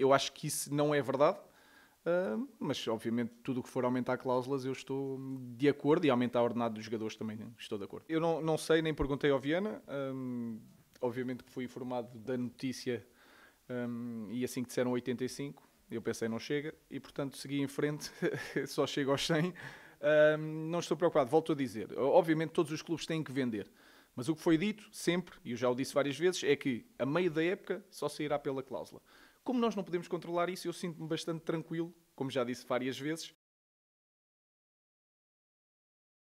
eu acho que isso não é verdade, mas obviamente tudo o que for aumentar cláusulas eu estou de acordo, e aumentar o ordenado dos jogadores também estou de acordo. Eu não sei, nem perguntei ao Viana, obviamente que fui informado da notícia e assim que disseram 85, eu pensei não chega e portanto segui em frente, só chego aos 100, não estou preocupado, volto a dizer, obviamente todos os clubes têm que vender. Mas o que foi dito sempre, e eu já o disse várias vezes, é que a meio da época só sairá pela cláusula. Como nós não podemos controlar isso, eu sinto-me bastante tranquilo, como já disse várias vezes,